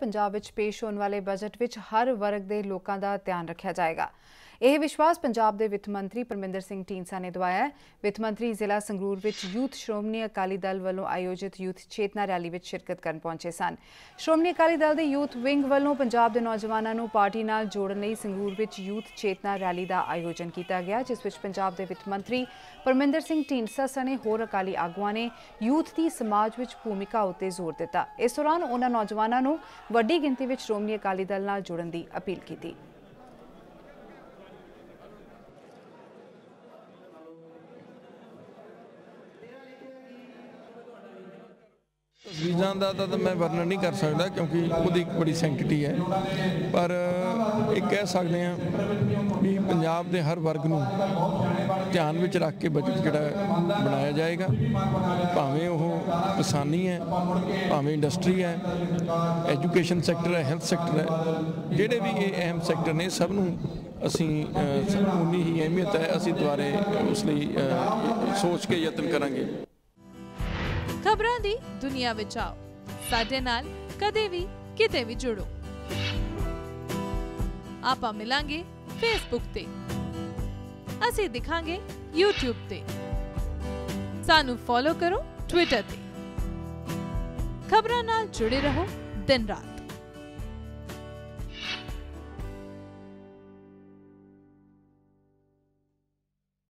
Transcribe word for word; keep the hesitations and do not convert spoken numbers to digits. पंजाब विच पेश होने वाले बजट विच हर वर्ग के लोगों का ध्यान रखा जाएगा। यह विश्वास पंजाब के वित्त मंत्री परमिंदर सिंह ढींडसा ने दवाया है। वित्त मंत्री जिला संगरूर विच यूथ श्रोमणी अकाली दल वालों आयोजित यूथ चेतना रैली में शिरकत करन पहुंचे सन। श्रोमणी अकाली दल के यूथ विंग वालों पंजाब के नौजवानों को पार्टी नाल जोड़न लई संगरूर विच यूथ चेतना रैली का आयोजन किया गया, जिस विच पंजाब के वित्त मंत्री परमिंदर सिंह ढींडसा सने होर अकाली आगुआ ने यूथ की समाज विच भूमिका उत्ते जोर दिता। इस दौरान उन्होंने नौजवानों को वड्डी गिनती में श्रोमणी अकाली दल नाल जुड़न की अपील की थी। तस्वीरों का तो मैं वर्णन नहीं कर सकता क्योंकि वो एक बड़ी सैंक्टिटी है, पर एक कह सकते हैं भी पंजाब के हर वर्ग को ध्यान में रख के बजट जिहड़ा बनाया जाएगा। भावें वो किसानी है, भावें इंडस्ट्री है, एजुकेशन सैक्टर है, हैल्थ सैक्टर है, जिहड़े भी ये अहम सैक्टर ने सब नूं असी उन्नी ही अहमियत है। असी दुआरे उस लिए सोच के यत्न करांगे। खबरां दी दुनिया विच आओ साडे नाल, कदे भी किते भी जुड़ो। आपां मिलांगे फेसबुक ते, असीं दिखांगे यूट्यूब ते, सानू फॉलो करो ट्विटर ते। खबरां नाल जुड़े रहो दिन रात।